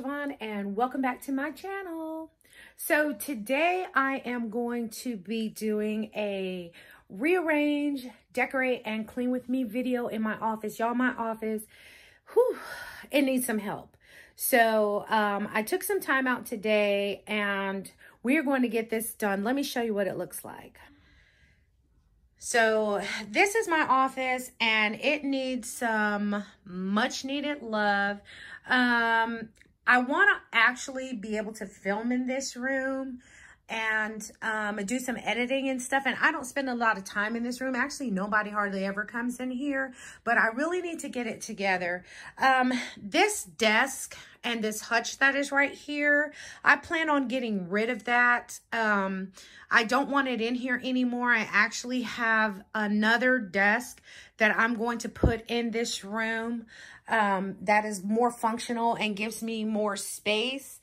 Siobhan, and welcome back to my channel. So today I am going to be doing a rearrange, decorate, and clean with me video in my office. Y'all, my office, whew, it needs some help. So I took some time out today and we're going to get this done. Let me show you what it looks like. So this is my office and it needs some much needed love. I want to actually be able to film in this room and do some editing and stuff. And I don't spend a lot of time in this room. Actually, nobody hardly ever comes in here, but I really need to get it together. This desk and this hutch that is right here, I plan on getting rid of that. I don't want it in here anymore. I actually have another desk that I'm going to put in this room that is more functional and gives me more space.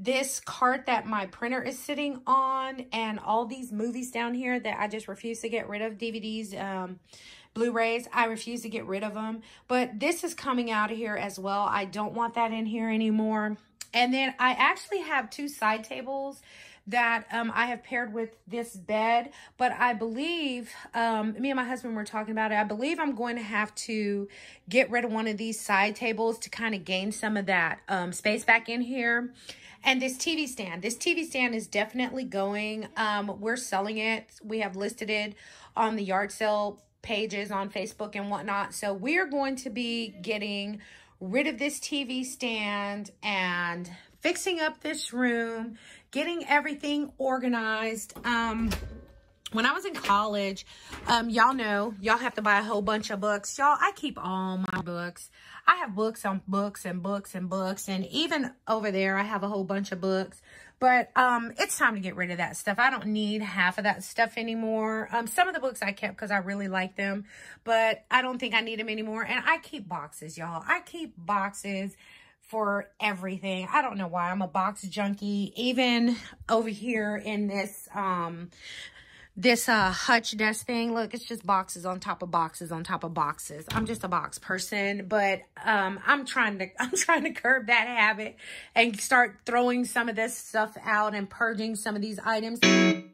This cart that my printer is sitting on and all these movies down here that I just refuse to get rid of, DVDs, Blu-rays, I refuse to get rid of them. But this is coming out of here as well. I don't want that in here anymore. And then I actually have two side tables that I have paired with this bed, but I believe, me and my husband were talking about it, I believe I'm going to have to get rid of one of these side tables to kind of gain some of that space back in here. And this TV stand is definitely going. We're selling it. We have listed it on the yard sale pages on Facebook and whatnot. So we're going to be getting rid of this TV stand and fixing up this room, getting everything organized. When I was in college, y'all know, y'all have to buy a whole bunch of books. Y'all, I keep all my books. I have books on books and books and books. And even over there, I have a whole bunch of books. But it's time to get rid of that stuff. I don't need half of that stuff anymore. Some of the books I kept because I really like them, but I don't think I need them anymore. And I keep boxes, y'all. I keep boxes for everything. I don't know why. I'm a box junkie. Even over here in this hutch desk thing, look, it's just boxes on top of boxes on top of boxes. I'm just a box person, but I'm trying to curb that habit and start throwing some of this stuff out and purging some of these items.